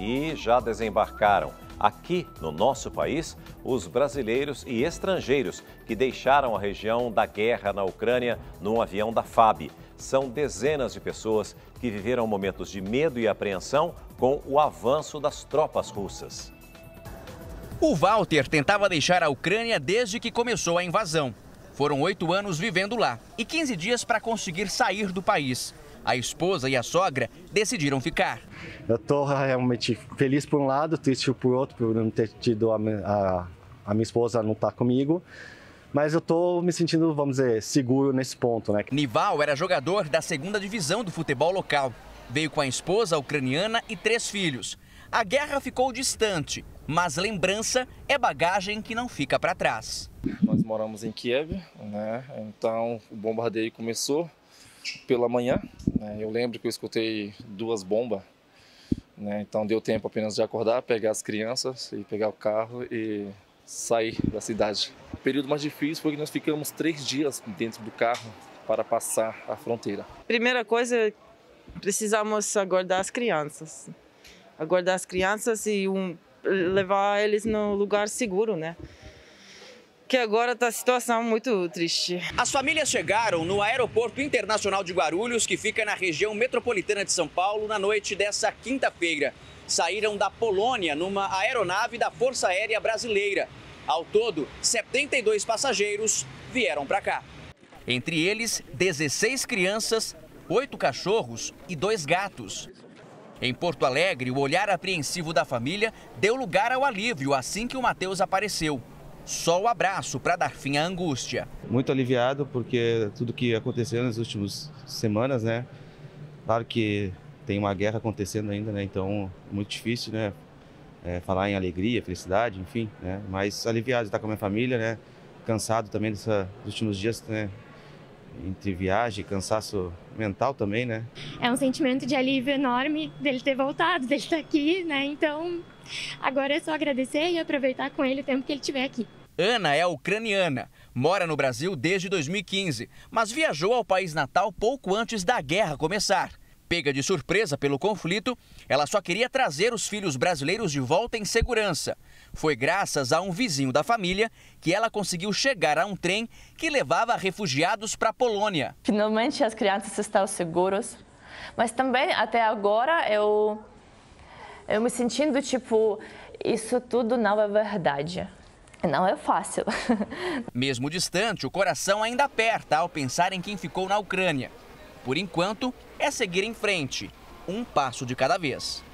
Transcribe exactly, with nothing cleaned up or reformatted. e já desembarcaram aqui no nosso país os brasileiros e estrangeiros que deixaram a região da guerra na Ucrânia num avião da F A B. São dezenas de pessoas que viveram momentos de medo e apreensão com o avanço das tropas russas. O Walter tentava deixar a Ucrânia desde que começou a invasão. Foram oito anos vivendo lá e quinze dias para conseguir sair do país. A esposa e a sogra decidiram ficar. Eu estou realmente feliz por um lado, triste por outro, por não ter tido a, a, a minha esposa não estar comigo. Mas eu estou me sentindo, vamos dizer, seguro nesse ponto, né? Nival era jogador da segunda divisão do futebol local. Veio com a esposa ucraniana e três filhos. A guerra ficou distante, mas lembrança é bagagem que não fica para trás. Nós moramos em Kiev, né? Então o bombardeio começou pela manhã. Eu lembro que eu escutei duas bombas, né? Então deu tempo apenas de acordar, pegar as crianças e pegar o carro e sair da cidade. O período mais difícil foi que nós ficamos três dias dentro do carro para passar a fronteira. Primeira coisa, precisamos aguardar as crianças. Aguardar as crianças e um, levar eles no lugar seguro, né? Que agora está a situação muito triste. As famílias chegaram no Aeroporto Internacional de Guarulhos, que fica na região metropolitana de São Paulo, na noite dessa quinta-feira. Saíram da Polônia numa aeronave da Força Aérea Brasileira. Ao todo, setenta e dois passageiros vieram para cá. Entre eles, dezesseis crianças, oito cachorros e dois gatos. Em Porto Alegre, o olhar apreensivo da família deu lugar ao alívio assim que o Mateus apareceu. Só o abraço para dar fim à angústia. Muito aliviado porque tudo que aconteceu nas últimas semanas, né? Claro que tem uma guerra acontecendo ainda, né? Então, muito difícil, né? É, falar em alegria, felicidade, enfim, né? Mas aliviado de estar com a minha família, né? Cansado também dessa, dos últimos dias, né? Entre viagem, cansaço mental também, né? É um sentimento de alívio enorme dele ter voltado, dele estar aqui, né? Então, agora é só agradecer e aproveitar com ele o tempo que ele estiver aqui. Ana é ucraniana, mora no Brasil desde dois mil e quinze, mas viajou ao país natal pouco antes da guerra começar. Pega de surpresa pelo conflito, ela só queria trazer os filhos brasileiros de volta em segurança. Foi graças a um vizinho da família que ela conseguiu chegar a um trem que levava refugiados para a Polônia. Finalmente as crianças estão seguras, mas também até agora eu, eu me sentindo tipo, isso tudo não é verdade. Não é fácil. Mesmo distante, o coração ainda aperta ao pensar em quem ficou na Ucrânia. Por enquanto, é seguir em frente, um passo de cada vez.